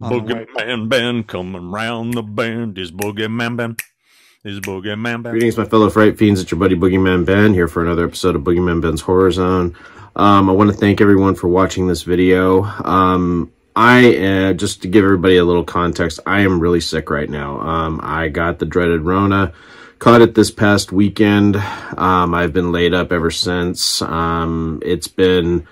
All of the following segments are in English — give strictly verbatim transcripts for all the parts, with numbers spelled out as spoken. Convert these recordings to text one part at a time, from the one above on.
Boogeyman Ben coming round the bend. Is Boogeyman Ben? Is Boogeyman Ben? Greetings, my fellow fright fiends. It's your buddy Boogeyman Ben here for another episode of Boogeyman Ben's Horror Zone. Um, I want to thank everyone for watching this video. Um, I uh, just to give everybody a little context, I am really sick right now. Um, I got the dreaded Rona. Caught it this past weekend. Um, I've been laid up ever since. Um, it's been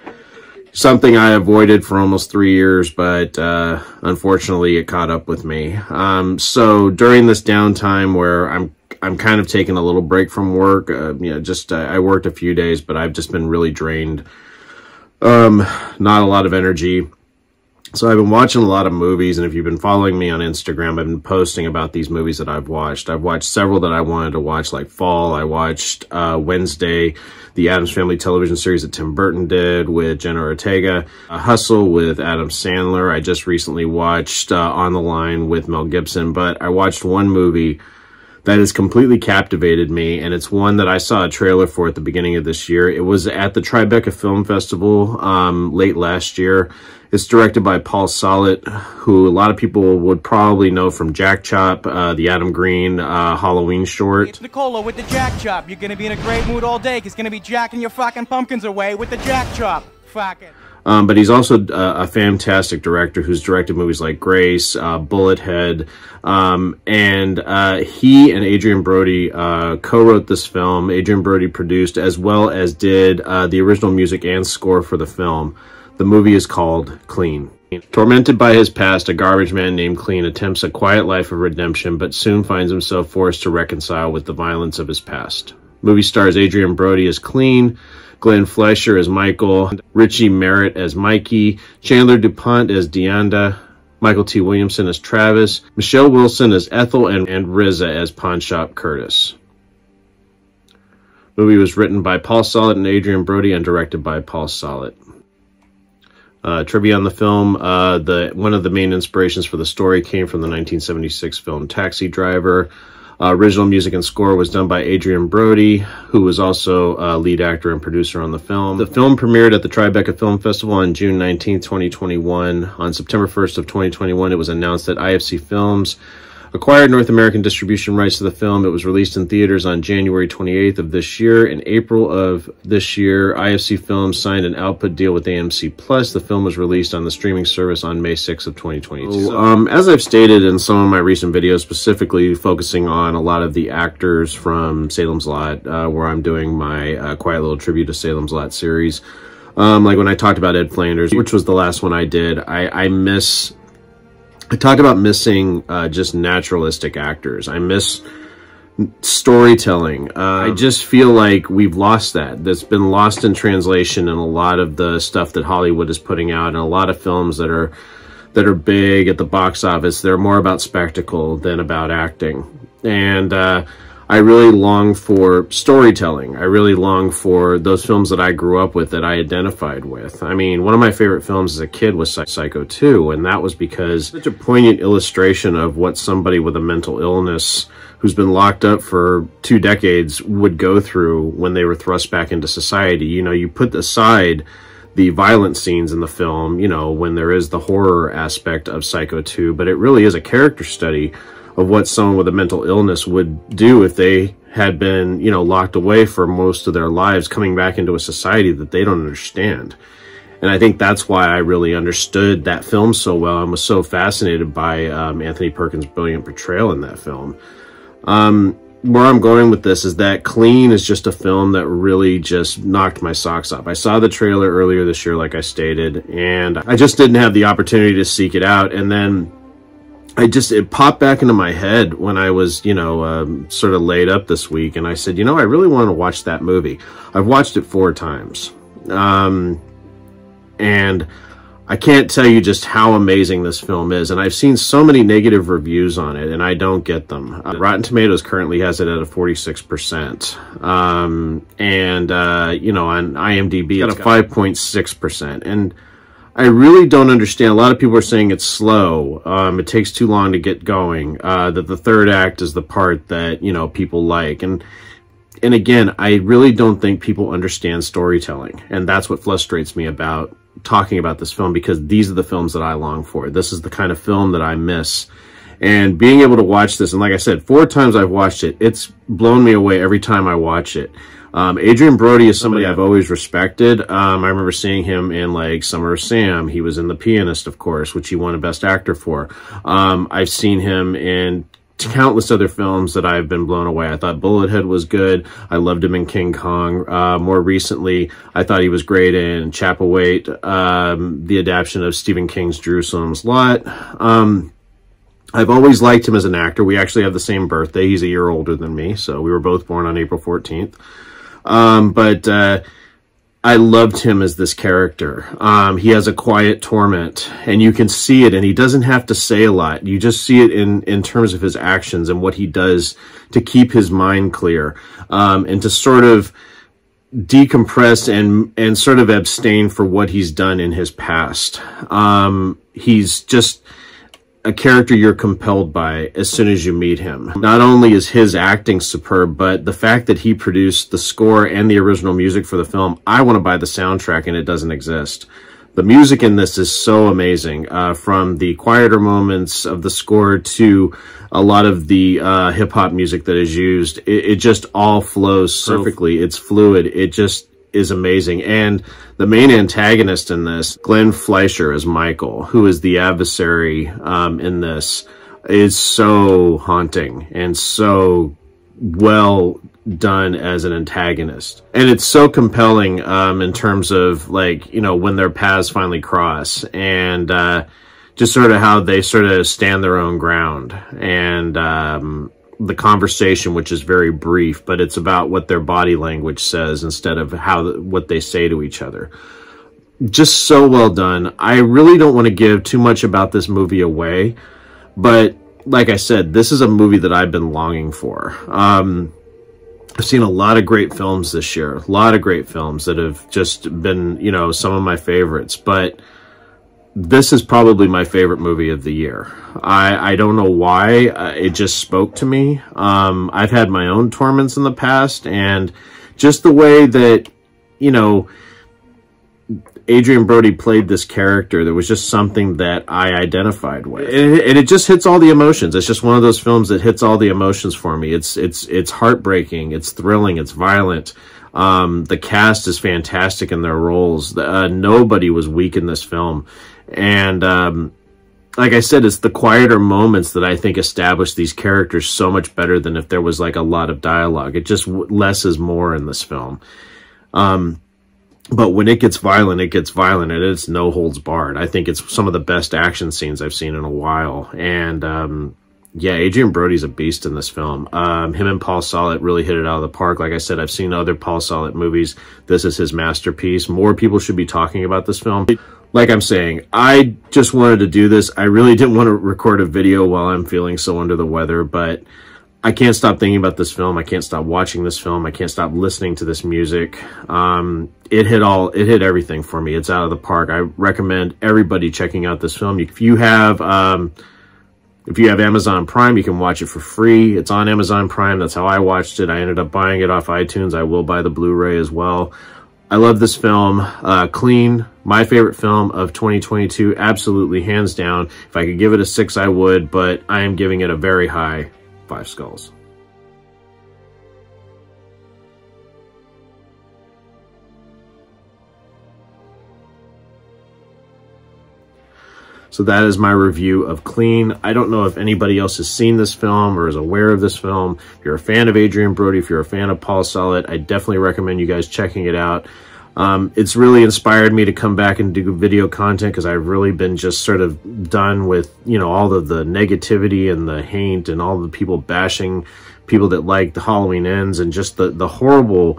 something I avoided for almost three years, but uh, unfortunately, it caught up with me. Um, so during this downtime, where I'm, I'm kind of taking a little break from work. Uh, you know, just uh, I worked a few days, but I've just been really drained. Um, not a lot of energy. So I've been watching a lot of movies, and if you've been following me on Instagram, I've been posting about these movies that I've watched. I've watched several that I wanted to watch, like Fall. I watched uh, Wednesday, the Addams Family television series that Tim Burton did with Jenna Ortega. Uh, Hustle with Adam Sandler. I just recently watched uh, On the Line with Mel Gibson, but I watched one movie that has completely captivated me, and it's one that I saw a trailer for at the beginning of this year. It was at the Tribeca Film Festival um, late last year. It's directed by Paul Solet, who a lot of people would probably know from Jack Chop, uh, the Adam Green uh, Halloween short. It's Nicola with the Jack Chop. You're going to be in a great mood all day, because it's going to be jacking your fucking pumpkins away with the Jack Chop. Fuck it. Um, but he's also uh, a fantastic director who's directed movies like Grace, uh, Bullethead, um, and uh, he and Adrien Brody uh, co-wrote this film. Adrien Brody produced, as well as did uh, the original music and score for the film. The movie is called Clean. Tormented by his past, a garbage man named Clean attempts a quiet life of redemption, but soon finds himself forced to reconcile with the violence of his past. Movie stars Adrien Brody as Clean, Glenn Fleshler as Michael, Richie Merritt as Mikey, Chandler DuPont as Deonda, Michael T. Williamson as Travis, Michelle Wilson as Ethel, and, and R Z A as Pawnshop Curtis. The movie was written by Paul Solet and Adrien Brody and directed by Paul Solet. Uh, trivia on the film, uh, the one of the main inspirations for the story came from the nineteen seventy-six film Taxi Driver. Uh, original music and score was done by Adrien Brody, who was also a uh, lead actor and producer on the film. The film premiered at the Tribeca Film Festival on June nineteenth, twenty twenty-one. On September first of twenty twenty-one, it was announced that I F C Films acquired North American distribution rights to the film. It was released in theaters on January twenty-eighth of this year. In April of this year, I F C Films signed an output deal with A M C plus. The film was released on the streaming service on May sixth of twenty twenty-two. Um, as I've stated in some of my recent videos, specifically focusing on a lot of the actors from Salem's Lot, uh, where I'm doing my uh, quiet little tribute to Salem's Lot series. Um, like when I talked about Ed Flanders, which was the last one I did, I, I miss... I talk about missing uh, just naturalistic actors. I miss storytelling. Uh, I just feel like we've lost that. That's been lost in translation in a lot of the stuff that Hollywood is putting out, and a lot of films that are that are big at the box office. They're more about spectacle than about acting. And uh, I really long for storytelling. I really long for those films that I grew up with, that I identified with. I mean, one of my favorite films as a kid was Psycho two, and that was because such a poignant illustration of what somebody with a mental illness who's been locked up for two decades would go through when they were thrust back into society. You know, you put aside the violent scenes in the film, you know, when there is the horror aspect of Psycho two, but it really is a character study of what someone with a mental illness would do if they had been, you know, locked away for most of their lives, coming back into a society that they don't understand. And I think that's why I really understood that film so well and was so fascinated by um, Anthony Perkins' brilliant portrayal in that film. Um, where I'm going with this is that Clean is just a film that really just knocked my socks off. I saw the trailer earlier this year, like I stated, and I just didn't have the opportunity to seek it out. And then I just, it popped back into my head when I was, you know, um, sort of laid up this week. And I said, you know, I really want to watch that movie. I've watched it four times. Um, and I can't tell you just how amazing this film is. And I've seen so many negative reviews on it, and I don't get them. Uh, Rotten Tomatoes currently has it at a forty-six percent. Um, and, uh, you know, on IMDb, it's got a five point six percent. And I really don't understand. A lot of people are saying it's slow. Um, it takes too long to get going. Uh, that the third act is the part that, you know, people like. And and again, I really don't think people understand storytelling, and that's what frustrates me about talking about this film because these are the films that I long for. This is the kind of film that I miss. And being able to watch this, and like I said, four times I've watched it, it's blown me away every time I watch it. Um, Adrien Brody is somebody I've always respected. Um, I remember seeing him in, like, Summer of Sam. He was in The Pianist, of course, which he won a Best Actor for. Um, I've seen him in countless other films that I've been blown away. I thought Bullethead was good. I loved him in King Kong. Uh, more recently, I thought he was great in Chapelwaite, um, the adaptation of Stephen King's Jerusalem's Lot. Um... I've always liked him as an actor. We actually have the same birthday. He's a year older than me, so we were both born on April fourteenth. Um, but uh, I loved him as this character. Um, he has a quiet torment, and you can see it, and he doesn't have to say a lot. You just see it in, in terms of his actions and what he does to keep his mind clear um, and to sort of decompress and and sort of abstain for what he's done in his past. Um, he's just a character you're compelled by as soon as you meet him. Not only is his acting superb, but the fact that he produced the score and the original music for the film, I want to buy the soundtrack and it doesn't exist. The music in this is so amazing, uh, from the quieter moments of the score to a lot of the uh, hip-hop music that is used. It, it just all flows perfectly. It's fluid. It just is amazing. And the main antagonist in this, Glenn Fleshler as Michael, who is the adversary um, in this, is so haunting and so well done as an antagonist. And it's so compelling um, in terms of, like, you know, when their paths finally cross and uh, just sort of how they sort of stand their own ground. And um, the conversation, which is very brief, but it's about what their body language says instead of how what they say to each other. Just so well done. I really don't want to give too much about this movie away, but like I said, this is a movie that I've been longing for. Um, I've seen a lot of great films this year, a lot of great films that have just been, you know, some of my favorites, but this is probably my favorite movie of the year. I, I don't know why. Uh, it just spoke to me. Um, I've had my own torments in the past, and just the way that, you know, Adrien Brody played this character, there was just something that I identified with. And, and it just hits all the emotions. It's just one of those films that hits all the emotions for me. It's, it's, it's heartbreaking. It's thrilling. It's violent. Um, the cast is fantastic in their roles. Uh, nobody was weak in this film. And um, like I said, it's the quieter moments that I think establish these characters so much better than if there was, like, a lot of dialogue. It just less is more in this film. Um, but when it gets violent, it gets violent, and it's no holds barred. I think it's some of the best action scenes I've seen in a while. And um, yeah, Adrien Brody's a beast in this film. Um, him and Paul Solet really hit it out of the park. Like I said, I've seen other Paul Solet movies. This is his masterpiece. More people should be talking about this film. Like I'm saying, I just wanted to do this. I really didn't want to record a video while I'm feeling so under the weather, but I can't stop thinking about this film. I can't stop watching this film. I can't stop listening to this music. Um, it hit all, it hit everything for me. It's out of the park. I recommend everybody checking out this film. If you have, um, if you have Amazon Prime, you can watch it for free. It's on Amazon Prime. That's how I watched it. I ended up buying it off iTunes. I will buy the Blu-ray as well. I love this film. Uh, Clean, my favorite film of twenty twenty-two, absolutely, hands down. If I could give it a six, I would, but I am giving it a very high five skulls. So that is my review of Clean. I don't know if anybody else has seen this film or is aware of this film. If you're a fan of Adrien Brody, if you're a fan of Paul Solet, I definitely recommend you guys checking it out. Um, it's really inspired me to come back and do video content because I've really been just sort of done with, you know, all of the negativity and the hate and all the people bashing people that like the Halloween Ends and just the, the horrible...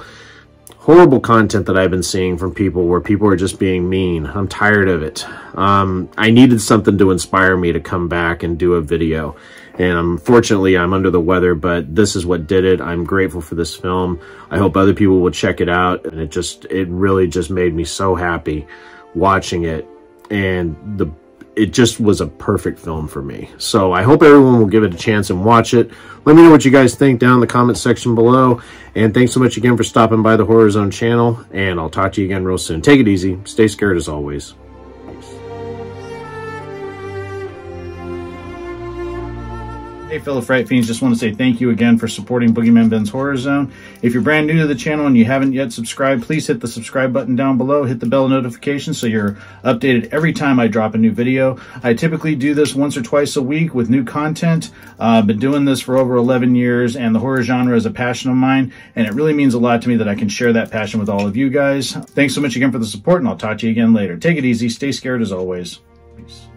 horrible content that I've been seeing from people where people are just being mean. I'm tired of it. Um, I needed something to inspire me to come back and do a video. And unfortunately, I'm under the weather, but this is what did it. I'm grateful for this film. I hope other people will check it out. And it just, it really just made me so happy watching it. And the it just was a perfect film for me. So I hope everyone will give it a chance and watch it. Let me know what you guys think down in the comments section below. And thanks so much again for stopping by the Horror Zone channel. And I'll talk to you again real soon. Take it easy. Stay scared as always. Hey fellow Fright Fiends, just want to say thank you again for supporting Boogeyman Ben's Horror Zone. If you're brand new to the channel and you haven't yet subscribed, please hit the subscribe button down below. Hit the bell notification so you're updated every time I drop a new video. I typically do this once or twice a week with new content. Uh, I've been doing this for over eleven years, and the horror genre is a passion of mine, and it really means a lot to me that I can share that passion with all of you guys. Thanks so much again for the support, and I'll talk to you again later. Take it easy, stay scared as always. Peace.